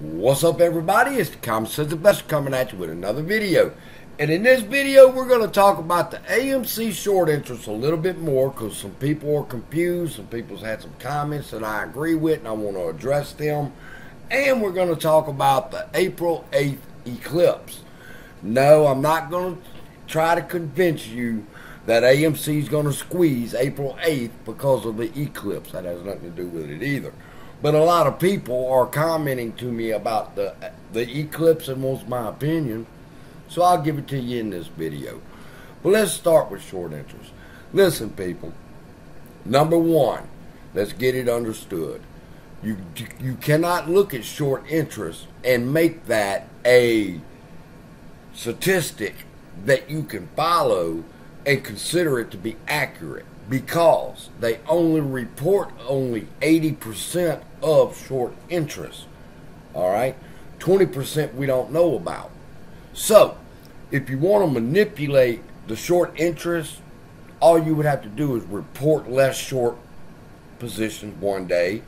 What's up, everybody? It's the Common Sense Investor coming at you with another video. And in this video, we're going to talk about the AMC short interest a little bit more because some people are confused. Some people's had some comments that I agree with and I want to address them. And we're going to talk about the April 8th eclipse. No, I'm not going to try to convince you that AMC is going to squeeze April 8th because of the eclipse. That has nothing to do with it either. But a lot of people are commenting to me about the eclipse and wants my opinion. So I'll give it to you in this video. But let's start with short interest. Listen, people. Number one, let's get it understood. You cannot look at short interest and make that a statistic that you can follow and consider it to be accurate, because they only report only 80% of short interest. All right, 20% we don't know about. So if you want to manipulate the short interest, all you would have to do is report less short positions one day,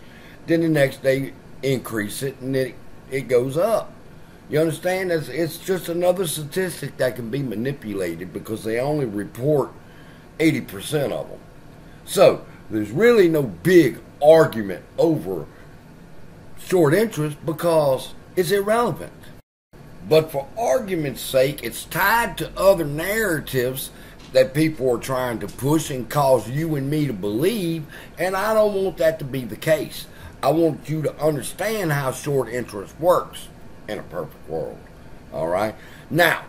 then the next day increase it, and then it goes up. You understand? It's just another statistic that can be manipulated because they only report 80% of them. So there's really no big argument over short interest because it's irrelevant. But for argument's sake, it's tied to other narratives that people are trying to push and cause you and me to believe, and I don't want that to be the case. I want you to understand how short interest works in a perfect world. All right? Now,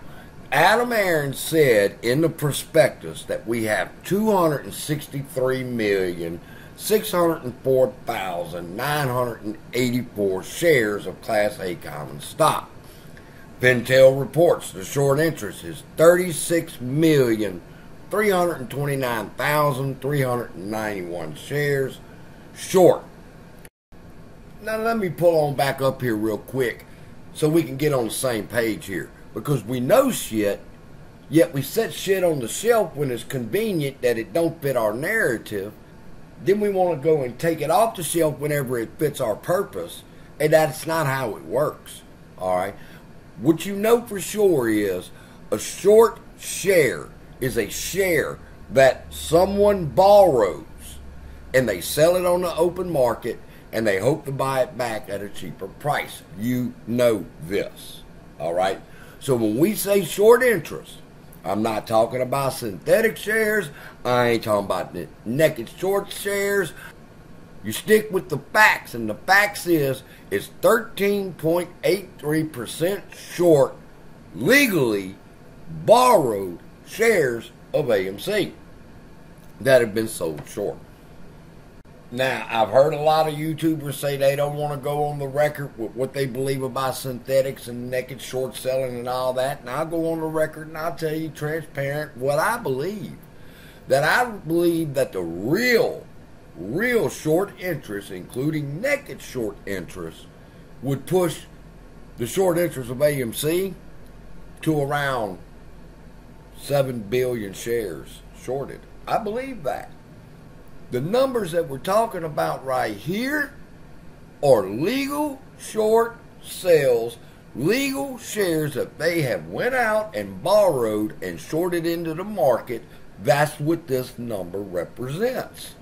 Adam Aaron said in the prospectus that we have 263,604,984 shares of Class A common stock. Pentel reports the short interest is 36,329,391 shares short. Now let me pull on back up here real quick so we can get on the same page here. Because we know shit, yet we set shit on the shelf when it's convenient that it don't fit our narrative. Then we want to go and take it off the shelf whenever it fits our purpose, and that's not how it works. All right? What you know for sure is a short share is a share that someone borrows, and they sell it on the open market, and they hope to buy it back at a cheaper price. You know this. All right? So when we say short interest, I'm not talking about synthetic shares. I ain't talking about naked short shares. You stick with the facts, and the facts is it's 13.83% short legally borrowed shares of AMC that have been sold short. Now, I've heard a lot of YouTubers say they don't want to go on the record with what they believe about synthetics and naked short selling and all that. And I'll go on the record and I'll tell you transparent what I believe. That I believe that the real short interest, including naked short interest, would push the short interest of AMC to around 7 billion shares shorted. I believe that. The numbers that we're talking about right here are legal short sales, legal shares that they have went out and borrowed and shorted into the market. That's what this number represents.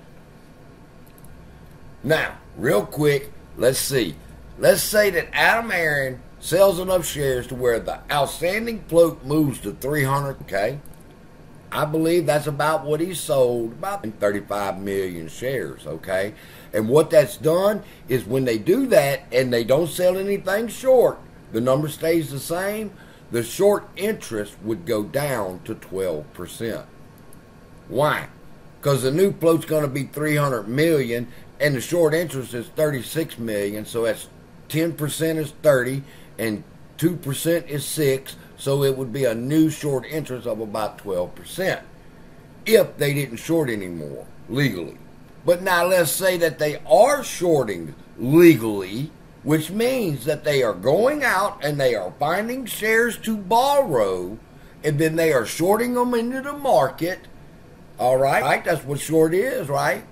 Now, real quick, let's see. Let's say that Adam Aaron sells enough shares to where the outstanding float moves to 300, okay? I believe that's about what he sold, about 35 million shares, okay? And what that's done is when they do that and they don't sell anything short, the number stays the same, the short interest would go down to 12%. Why? Because the new float's going to be 300 million and the short interest is 36 million, so that's 10% is 30 and 2% is 6. So it would be a new short interest of about 12% if they didn't short anymore legally. But now let's say that they are shorting legally, which means that they are going out and they are finding shares to borrow, and then they are shorting them into the market. All right? That's what short is, right?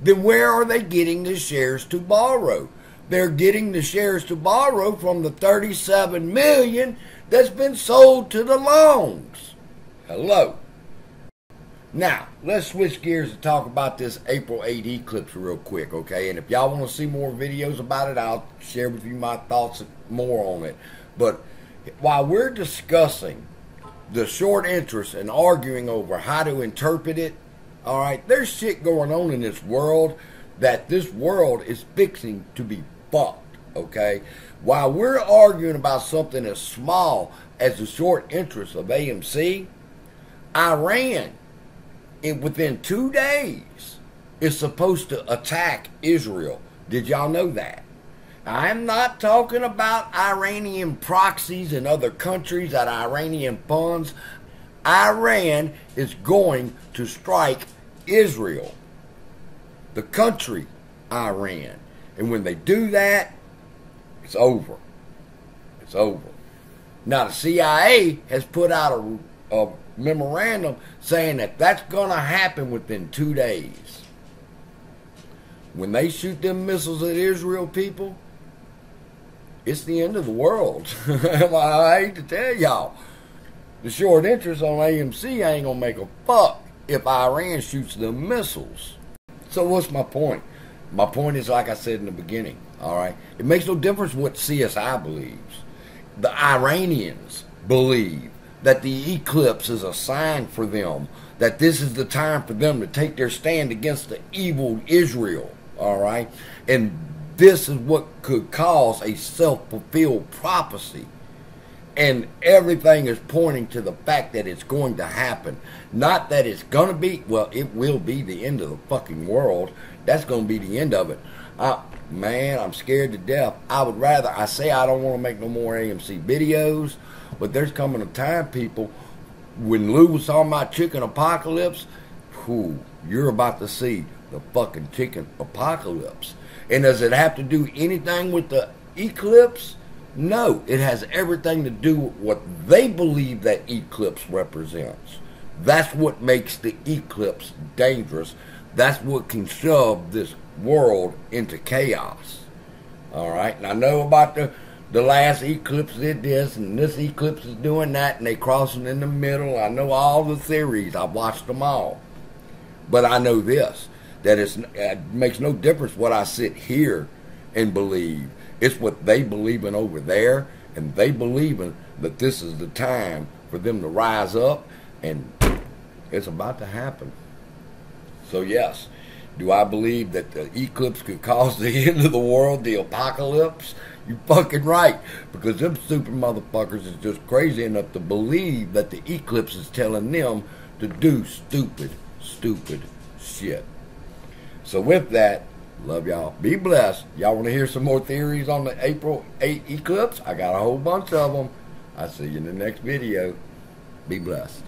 Then where are they getting the shares to borrow? they're getting the shares to borrow from the $37 million that's been sold to the longs. Hello. Now, let's switch gears and talk about this April 8 eclipse real quick, okay? And if y'all want to see more videos about it, I'll share with you my thoughts more on it. But while we're discussing the short interest and arguing over how to interpret it, all right, there's shit going on in this world that this world is fixing to be fucked, okay? While we're arguing about something as small as the short interest of AMC, Iran, within 2 days, is supposed to attack Israel. Did y'all know that? I'm not talking about Iranian proxies in other countries at Iranian funds. Iran is going to strike Israel, the country Iran. And when they do that, it's over. It's over. Now, the CIA has put out a memorandum saying that that's going to happen within 2 days. When they shoot them missiles at Israel, people, it's the end of the world. I hate to tell y'all. The short interest on AMC ain't going to make a fuck if Iran shoots them missiles. So what's my point? My point is, like I said in the beginning, all right, it makes no difference what CSI believes. The Iranians believe that the eclipse is a sign for them, that this is the time for them to take their stand against the evil Israel, all right? And this is what could cause a self-fulfilled prophecy. And everything is pointing to the fact that it's going to happen. Not that it's going to be, well, it will be the end of the fucking world. That's going to be the end of it. Man, I'm scared to death. I say I don't want to make no more AMC videos, but there's coming a time, people, when Lou was on my chicken apocalypse, whew, you're about to see the fucking chicken apocalypse. And does it have to do anything with the eclipse? No, it has everything to do with what they believe that eclipse represents. That's what makes the eclipse dangerous. That's what can shove this world into chaos. All right, and I know about the last eclipse did this, and this eclipse is doing that, and they crossing in the middle. I know all the theories. I've watched them all. But I know this, that it makes no difference what I sit here and believe. It's what they believe in over there, and they believe in that this is the time for them to rise up, and it's about to happen. So yes, do I believe that the eclipse could cause the end of the world, the apocalypse? You're fucking right, because them stupid motherfuckers is just crazy enough to believe that the eclipse is telling them to do stupid, stupid shit. So with that, love y'all. Be blessed. Y'all want to hear some more theories on the April 8 eclipse? I got a whole bunch of them. I'll see you in the next video. Be blessed.